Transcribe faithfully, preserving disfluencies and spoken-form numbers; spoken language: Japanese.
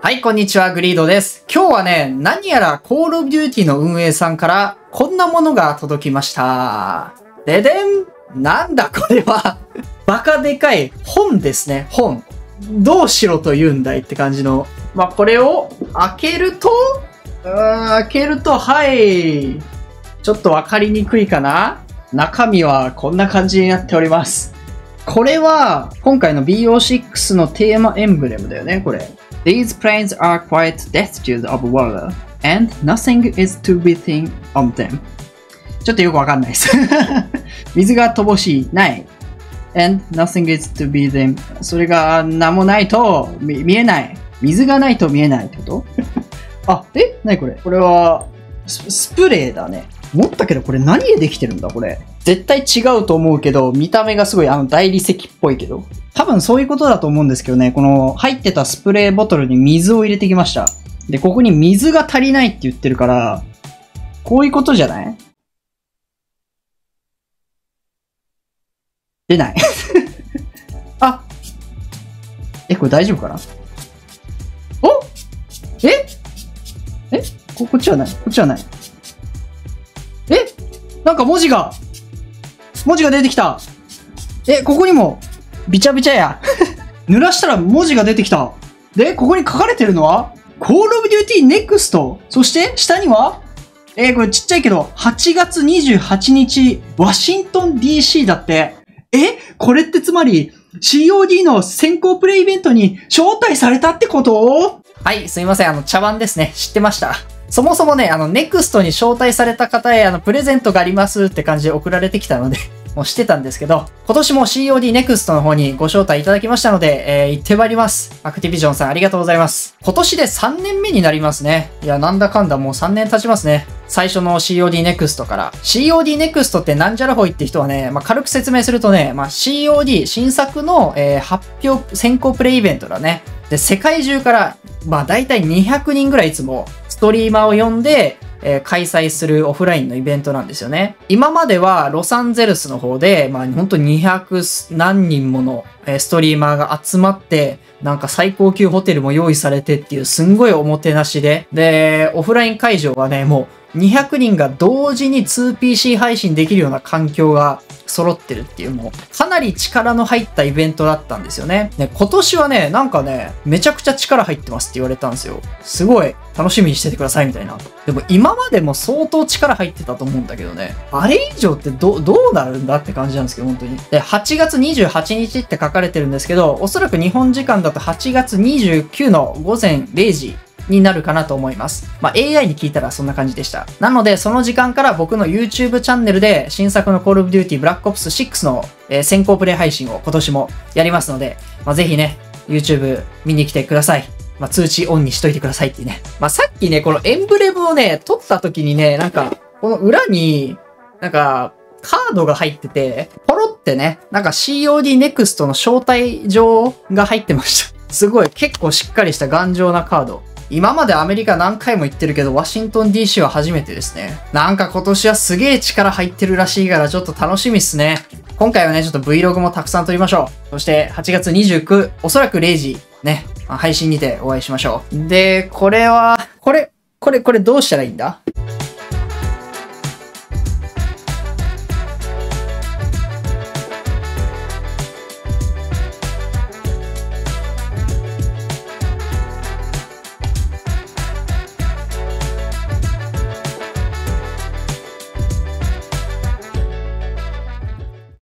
はい、こんにちは、グリードです。今日はね、何やら Call of Duty の運営さんからこんなものが届きました。ででん、なんだこれはバカでかい本ですね、本。どうしろと言うんだいって感じの。まあ、これを開けると、うーん、開けると、はい。ちょっとわかりにくいかな?中身はこんな感じになっております。これは、今回の ビーオーシックス のテーマエンブレムだよね、これ。These planes are quite destitute of water, and nothing is to be seen of them. ちょっとよくわかんないです。水が乏しい、ない。and nothing is to be them. それが何もないと見、見えない。水がないと見えないってこと?あ、え?なにこれ?これはス、スプレーだね。思ったけどこれ何でできてるんだこれ。絶対違うと思うけど、見た目がすごいあの大理石っぽいけど。多分そういうことだと思うんですけどね、この入ってたスプレーボトルに水を入れてきました。で、ここに水が足りないって言ってるから、こういうことじゃない?出ない。あ、え、これ大丈夫かな?お?え?え?こ、こっちはない?こっちはない?え?なんか文字が、文字が出てきた。え、ここにも、びちゃびちゃや。濡らしたら文字が出てきた。で、ここに書かれてるのは、Call of Duty Next。そして、下には、えー、これちっちゃいけど、はちがつにじゅうはちにち、ワシントン ディーシー だって。え?これってつまり、シーオーディー の先行プレイイベントに招待されたってこと?はい、すいません。あの、茶番ですね。知ってました。そもそもね、あの、ネクストに招待された方へ、あの、プレゼントがありますって感じで送られてきたので、もうしてたんですけど、今年も シーオーディー ネクストの方にご招待いただきましたので、えー、行ってまいります。アクティビジョンさんありがとうございます。今年でさんねんめになりますね。いや、なんだかんだもうさんねん経ちますね。最初の シーオーディー ネクストから。シーオーディー ネクストってなんじゃらほいって人はね、まあ、軽く説明するとね、まあ、シーオーディー 新作の、えー、発表、先行プレイイベントだね。で、世界中から、まあ、だいたいにひゃくにんぐらいいつも、ストリーマーを呼んで、えー、開催するオフラインのイベントなんですよね。今まではロサンゼルスの方で、まあほんとにひゃくなんにんものストリーマーが集まって、なんか最高級ホテルも用意されてっていうすんごいおもてなしで、で、オフライン会場はね、もうにひゃくにんが同時に ツーピーシー 配信できるような環境が揃ってるっていう、もうかなり力の入ったイベントだったんですよね。ね、今年はね、なんかね、めちゃくちゃ力入ってますって言われたんですよ。すごい楽しみにしててくださいみたいな。でも今までも相当力入ってたと思うんだけどね。あれ以上ってど、どうなるんだって感じなんですけど、本当に。で、はちがつにじゅうはちにちって書かれてるんですけど、おそらく日本時間だとはちがつにじゅうくにちのごぜんれいじになるかなと思います。まあ、エーアイ に聞いたらそんな感じでした。なので、その時間から僕の YouTube チャンネルで新作の Call of Duty Black Ops シックスの先行プレイ配信を今年もやりますので、まあ、ぜひね、YouTube 見に来てください。まあ、通知オンにしといてくださいっていうね。まあ、さっきね、このエンブレムをね、撮った時にね、なんか、この裏に、なんか、カードが入ってて、ポロってね、なんか シーオーディー ネクスト の招待状が入ってました。すごい、結構しっかりした頑丈なカード。今までアメリカ何回も行ってるけど、ワシントン ディーシー は初めてですね。なんか今年はすげえ力入ってるらしいから、ちょっと楽しみっすね。今回はね、ちょっと Vlog もたくさん撮りましょう。そして、はちがつにじゅうくにち、おそらくれいじ、ね、配信にてお会いしましょう。で、これは、これ、これ、これどうしたらいいんだ?